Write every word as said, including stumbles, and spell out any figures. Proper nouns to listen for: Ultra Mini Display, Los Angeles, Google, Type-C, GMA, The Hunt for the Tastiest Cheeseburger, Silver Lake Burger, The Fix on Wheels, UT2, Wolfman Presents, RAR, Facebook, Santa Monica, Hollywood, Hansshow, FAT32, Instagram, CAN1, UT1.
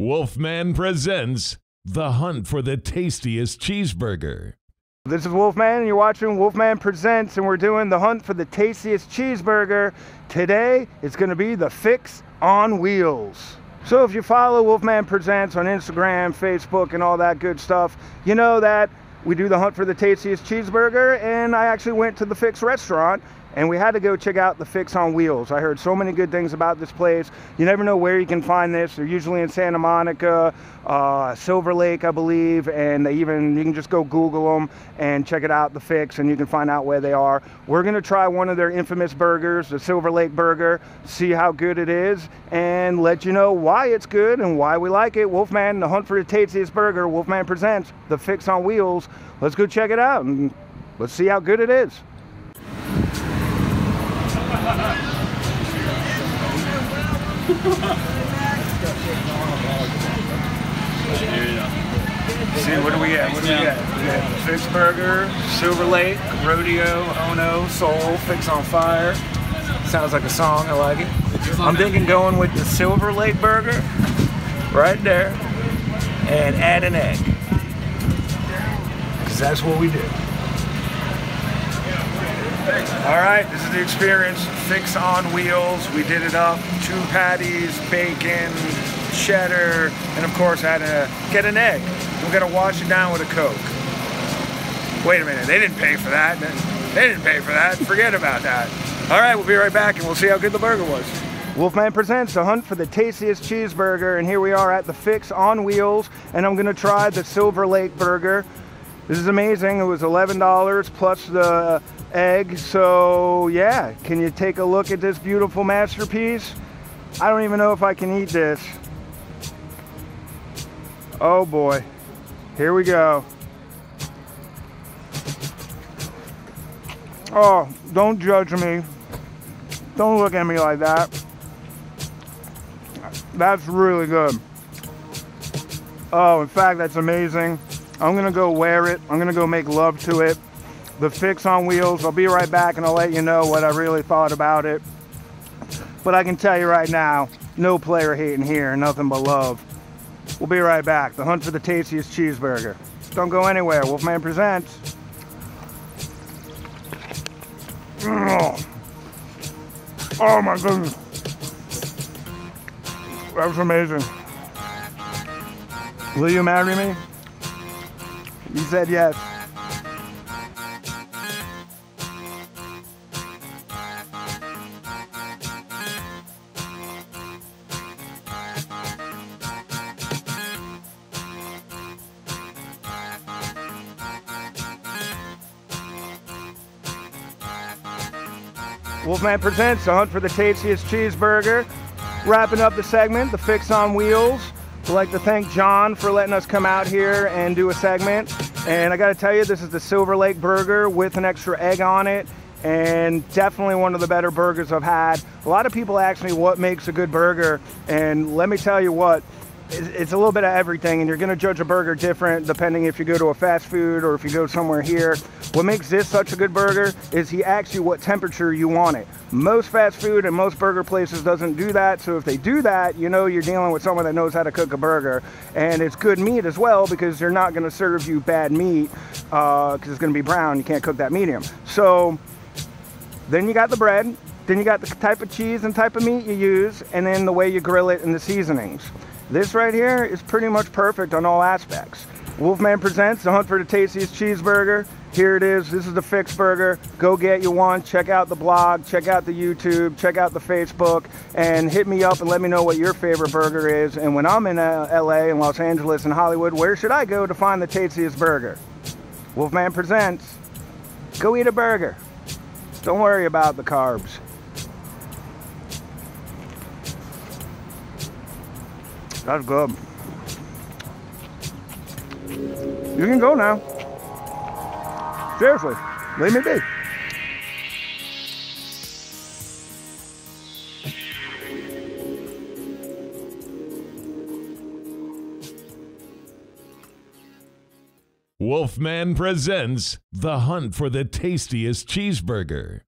Wolfman presents The Hunt for the Tastiest Cheeseburger. This is Wolfman, and you're watching Wolfman Presents, and we're doing The Hunt for the Tastiest Cheeseburger. Today, it's going to be The Fix on Wheels. So if you follow Wolfman Presents on Instagram, Facebook, and all that good stuff, you know that we do The Hunt for the Tastiest Cheeseburger, and I actually went to The Fix restaurant, and we had to go check out The Fix on Wheels. I heard so many good things about this place. You never know where you can find this. They're usually in Santa Monica, uh, Silver Lake, I believe, and they even, you can just go Google them and check it out, The Fix, and you can find out where they are. We're gonna try one of their infamous burgers, the Silver Lake Burger, see how good it is, and let you know why it's good and why we like it. Wolfman, The Hunt for the Tastiest Burger, Wolfman Presents, The Fix on Wheels. Let's go check it out and let's see how good it is. See, what do we get? What do we get? We got Fix Burger, Silver Lake, Rodeo, Oh No, Soul, Fix on Fire. Sounds like a song, I like it. I'm thinking going with the Silver Lake Burger, right there, and add an egg. Because that's what we do. All right, this is the experience, Fix on Wheels. We did it up, two patties, bacon, cheddar, and of course had to get an egg. We're gonna wash it down with a Coke. Wait a minute, they didn't pay for that. They didn't pay for that, forget about that. All right, we'll be right back and we'll see how good the burger was. Wolfman Presents, The Hunt for the Tastiest Cheeseburger, and here we are at the Fix on Wheels, and I'm gonna try the Silver Lake Burger. This is amazing, it was eleven dollars plus the egg, so yeah, can you take a look at this beautiful masterpiece? I don't even know if I can eat this. Oh boy, here we go. Oh, don't judge me. Don't look at me like that. That's really good. Oh, in fact, that's amazing. I'm gonna go wear it. I'm gonna go make love to it. The Fix on Wheels. I'll be right back and I'll let you know what I really thought about it. But I can tell you right now, no player hating here, nothing but love. We'll be right back. The Hunt for the Tastiest Cheeseburger. Don't go anywhere. Wolfman Presents. Oh my goodness. That was amazing. Will you marry me? You said yes. Wolfman Presents, The Hunt for the Tastiest Cheeseburger. Wrapping up the segment, The Fix on Wheels. I'd like to thank John for letting us come out here and do a segment. And I gotta tell you, this is the Silver Lake Burger with an extra egg on it, and definitely one of the better burgers I've had. A lot of people ask me what makes a good burger, and let me tell you what, it's a little bit of everything, and you're gonna judge a burger different depending if you go to a fast food or if you go somewhere here. What makes this such a good burger is he asks you what temperature you want it. Most fast food and most burger places doesn't do that, so if they do that, you know you're dealing with someone that knows how to cook a burger. And it's good meat as well, because they're not gonna serve you bad meat, uh, because it's gonna be brown, you can't cook that medium. So, then you got the bread, then you got the type of cheese and type of meat you use, and then the way you grill it and the seasonings. This right here is pretty much perfect on all aspects. Wolfman Presents, The Hunt for the Tastiest Cheeseburger. Here it is. This is the Fix Burger. Go get you one. Check out the blog. Check out the YouTube. Check out the Facebook. And hit me up and let me know what your favorite burger is. And when I'm in L A and Los Angeles and Hollywood, where should I go to find the tastiest burger? Wolfman Presents. Go eat a burger. Don't worry about the carbs. That's good. You can go now. Seriously, leave me be. Wolfman Presents, The Hunt for the Tastiest Cheeseburger.